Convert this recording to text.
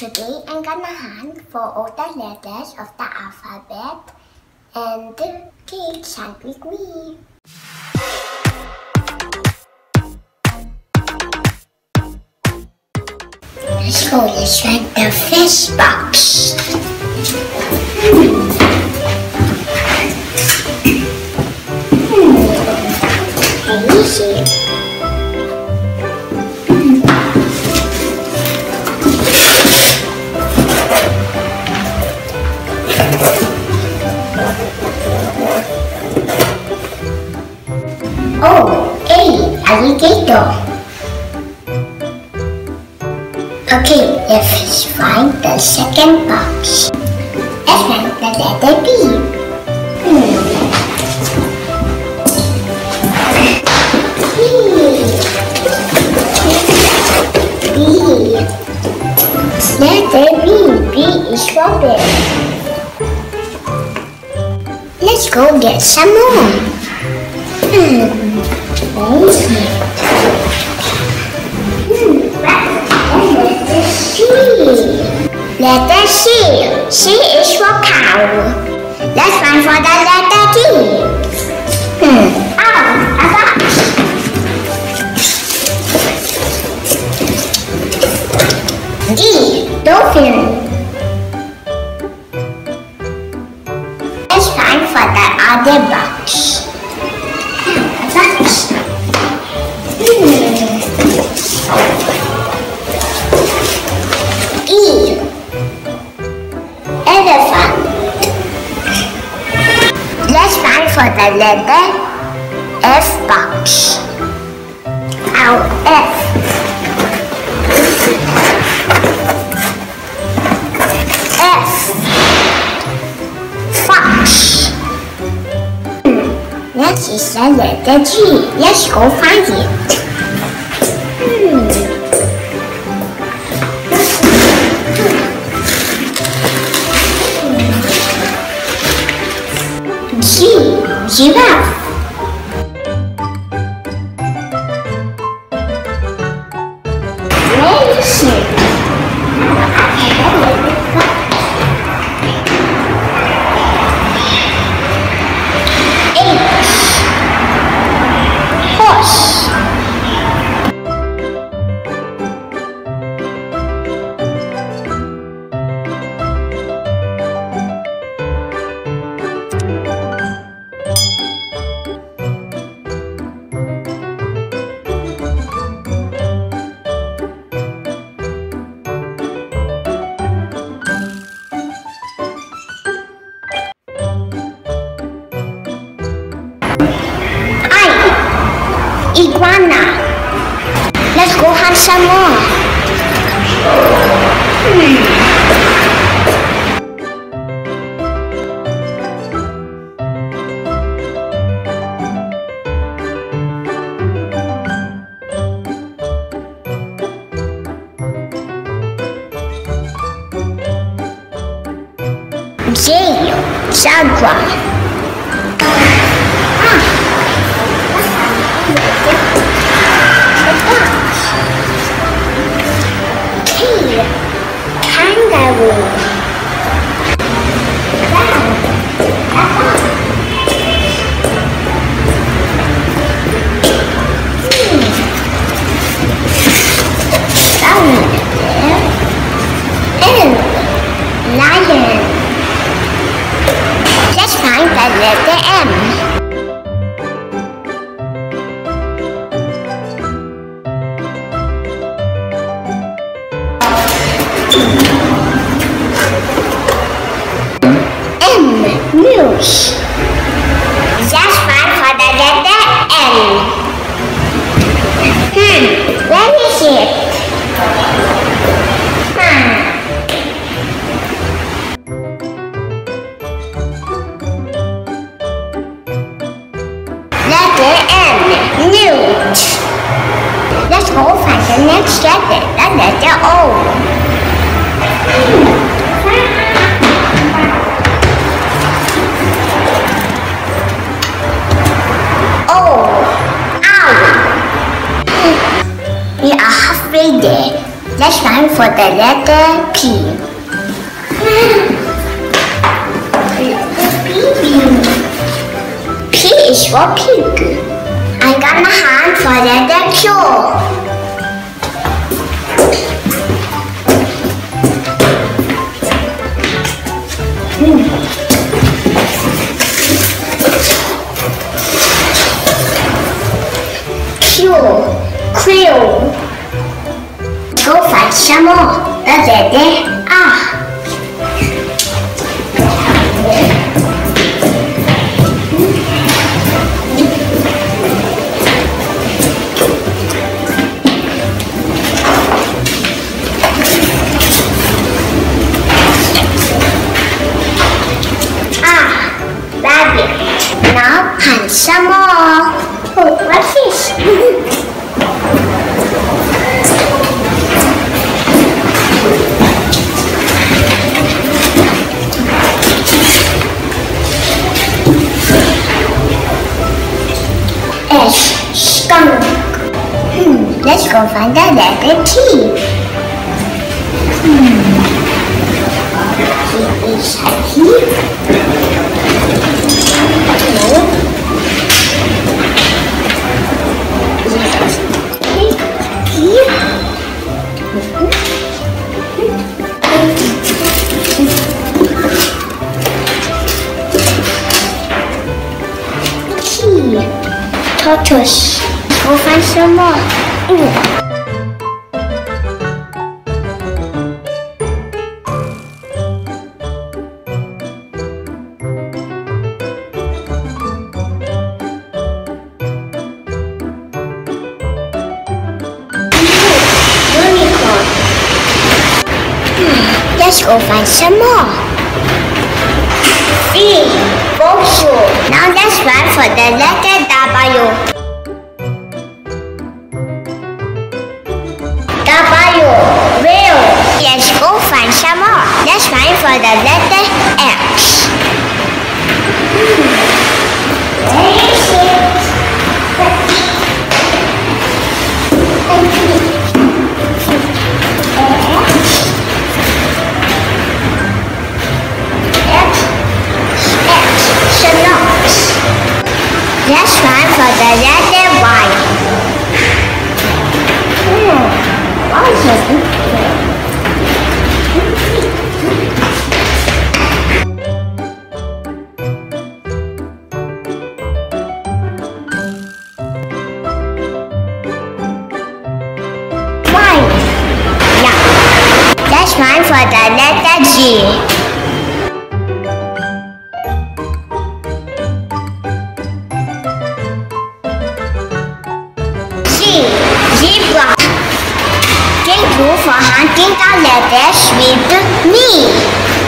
Today I'm gonna hunt for all the letters of the alphabet and the cake shall be green. Let's go, let's find the fish box. Easy. Oh, hey, alligator. Okay, let's find the second box. Let's find the letter B. B. Letter B. B is for bear. Let's go get some more. Letter C. C is for cow. Let's find for the letter D. Oh, a box. D, dolphin. Let's find for the other box. For the letter F box. Our F. F. Fox. Next is the letter G. Let's go find it. Giraffe. Where is she? H. Horse. Iguana. Let's go hunt some more. Jail, jaguar. Muse. Just find for the letter L. Where is it? Letter N, newt. Let's go find the next letter, the letter O. We are halfway there. Let's run for the letter P. P is for pig. I'm gonna hunt for the letter Q. Q. Go find some more. The letter R. Ah, rabbit. Now hunt some more. Oh, what fish? Skunk. Let's go find the letter T. He is a he. Tortoise. Go find some more. Unicorn. Let's go find some more. V. Boxu. Now let's run for the letter W. Let's go find some more. Let's find for the letter X. X. Let's find for the letter Y. Time for the letter G. Zebra. Thank you for hunting the letters with me.